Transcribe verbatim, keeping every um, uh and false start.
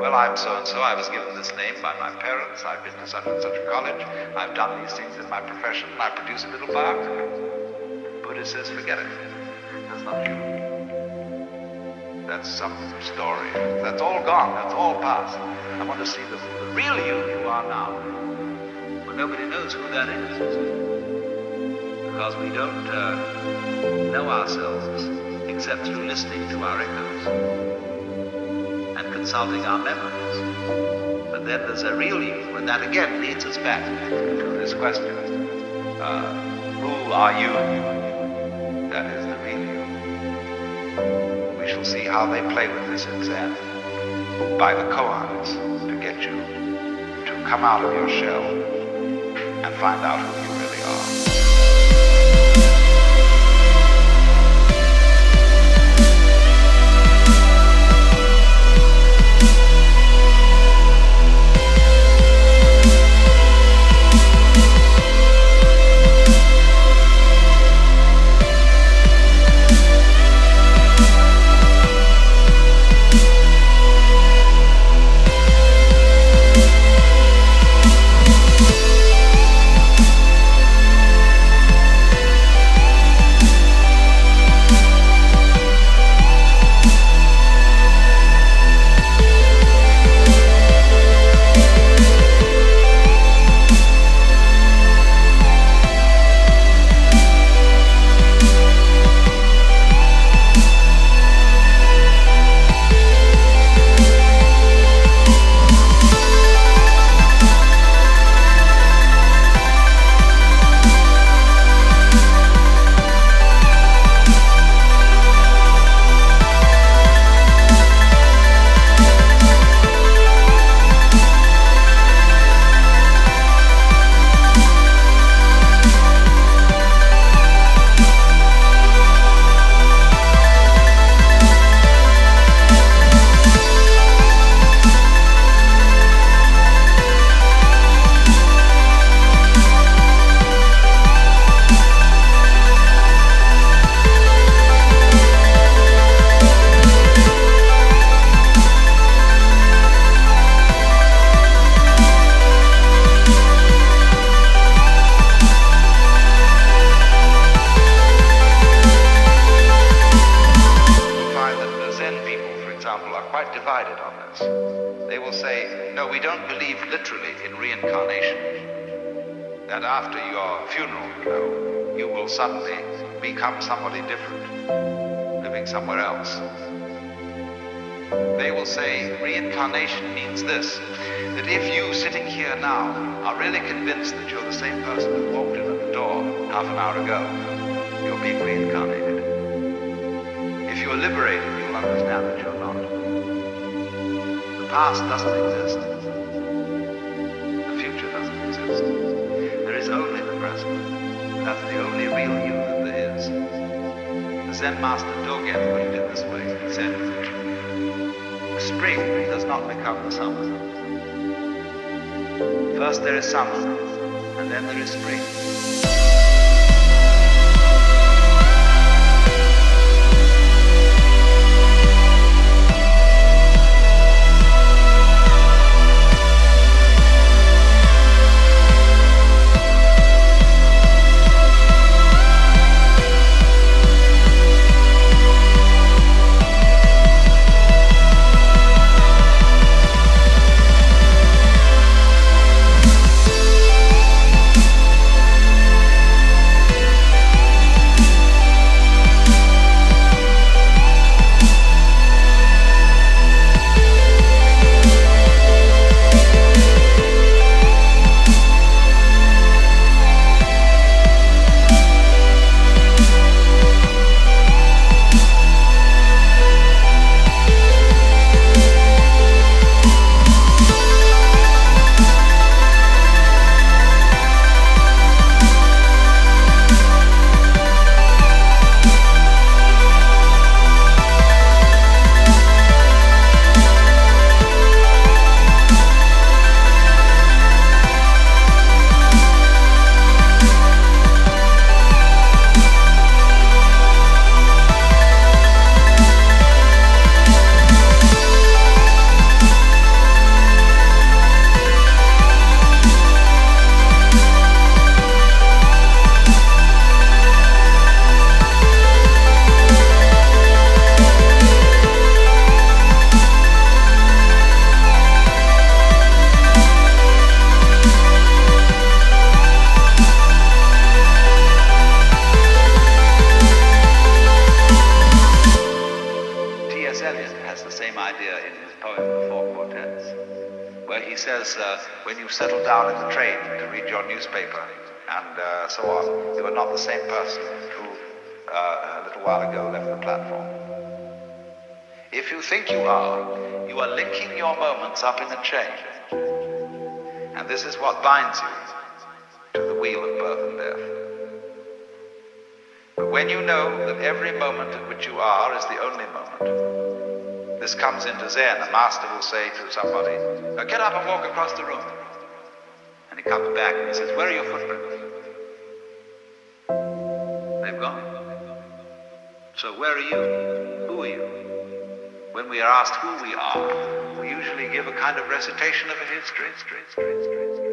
well, I'm so-and-so, I was given this name by my parents, I've been to such and such a college, I've done these things in my profession, and I produce a little biography. Buddha says, forget it. That's not you. That's some story. That's all gone. That's all past. I want to see the, the real you you are now. But nobody knows who that is. Because we don't uh, know ourselves except through listening to our echoes. And consulting our memories. But then there's a real you, and that again leads us back to this question. Uh, who are you? That is the real you. We shall see how they play with this in Zen by the koans to get you to come out of your shell and find out who you really are. T S Eliot has the same idea in his poem, The Four Quartets, where he says, uh, when you settle down in the train to read your newspaper and uh, so on, you are not the same person who uh, a little while ago left the platform. If you think you are, you are linking your moments up in a chain. And this is what binds you to the wheel of birth and death. But when you know that every moment at which you are is the only moment, this comes into Zen. The master will say to somebody, now get up and walk across the room. And he comes back and he says, where are your footprints? They've gone. So where are you? Who are you? When we are asked who we are, we usually give a kind of recitation of a history.